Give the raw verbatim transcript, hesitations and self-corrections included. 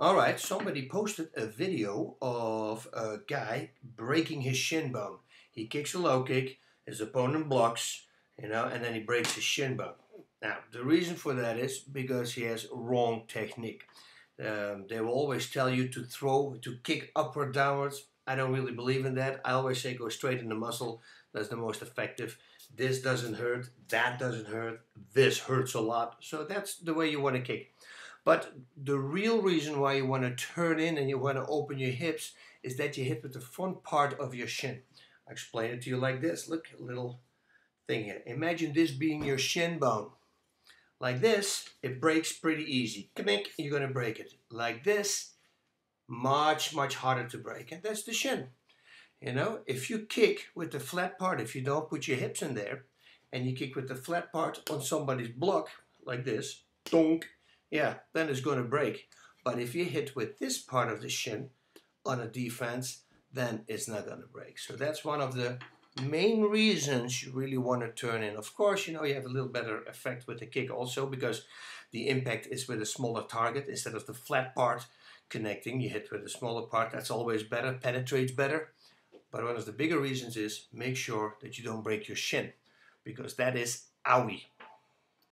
Alright, somebody posted a video of a guy breaking his shin bone. He kicks a low kick, his opponent blocks, you know, and then he breaks his shin bone. Now, the reason for that is because he has wrong technique. Um, they will always tell you to throw, to kick upward downwards. I don't really believe in that. I always say go straight in the muscle. That's the most effective. This doesn't hurt, that doesn't hurt, this hurts a lot. So that's the way you want to kick. But the real reason why you want to turn in and you want to open your hips is that you hit with the front part of your shin. I explain it to you like this. Look, a little thing here. Imagine this being your shin bone. Like this, it breaks pretty easy. Connect, you're going to break it. Like this, much, much harder to break. And that's the shin. You know, if you kick with the flat part, if you don't put your hips in there, and you kick with the flat part on somebody's block, like this, donk, yeah, then it's going to break. But if you hit with this part of the shin on a defense, then it's not going to break. So that's one of the main reasons you really want to turn in. Of course, you know, you have a little better effect with the kick also because the impact is with a smaller target instead of the flat part connecting. You hit with a smaller part. That's always better, penetrates better. But one of the bigger reasons is make sure that you don't break your shin because that is owie.